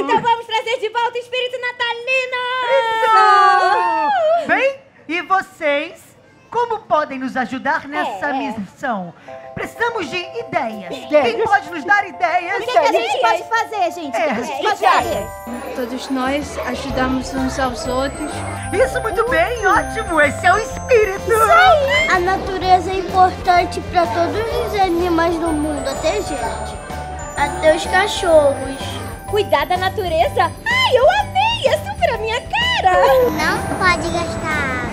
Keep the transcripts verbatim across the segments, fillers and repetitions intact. Então vamos trazer de volta o espírito natalino! Isso! Bem, e vocês? Como podem nos ajudar nessa é, missão? É. Precisamos de ideias. ideias. Quem pode nos dar ideias? O que, ideias. que a gente pode fazer, gente? É. O que a gente pode fazer? Todos nós ajudamos uns aos outros. Isso, muito uh. bem, ótimo. Esse é o espírito. Isso aí. A natureza é importante para todos os animais do mundo, até gente. Até os cachorros. Cuidar da natureza? Ai, eu amei! É super a minha cara! Não pode gastar.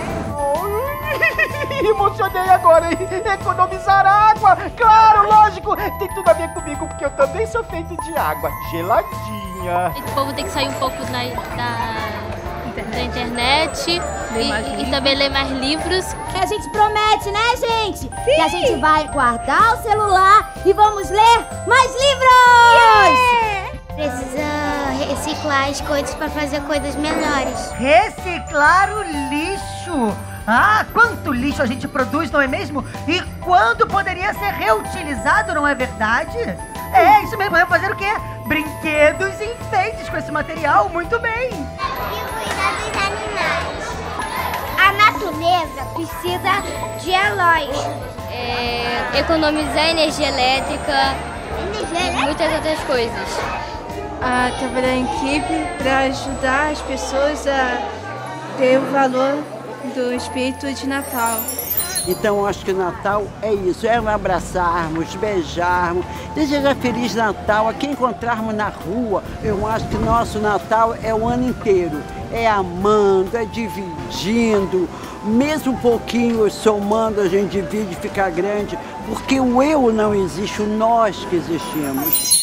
Emocionei agora, hein? Economizar água! Claro, lógico! Tem tudo a ver comigo, porque eu também sou feito de água geladinha. O povo tem que sair um pouco na, da, internet. da internet e, e também ler mais livros. A gente promete, né, gente? Sim. Que a gente vai guardar o celular e vamos ler mais livros! Yeah. Precisa reciclar as coisas para fazer coisas melhores. Reciclar o lixo! Ah, quanto lixo a gente produz, não é mesmo? E quando poderia ser reutilizado, não é verdade? É, isso mesmo, é fazer o quê? Brinquedos e enfeites com esse material, muito bem! E cuidar dos animais. A natureza precisa de heróis. É, economizar energia elétrica, energia e muitas outras coisas. Ah, trabalhar em equipe para ajudar as pessoas a ter o valor do espírito de Natal. Então acho que Natal é isso, é abraçarmos, beijarmos, desejar Feliz Natal a quem encontrarmos na rua. Eu acho que nosso Natal é o ano inteiro, é amando, é dividindo, mesmo um pouquinho somando a gente divide e fica grande, porque o eu não existe, o nós que existimos.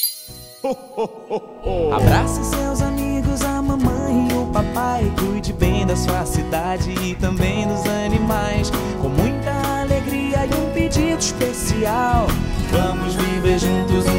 Abrace seus amigos, a mamãe e o papai. Cuide bem da sua cidade e também dos animais. Com muita alegria e um pedido especial, vamos viver juntos.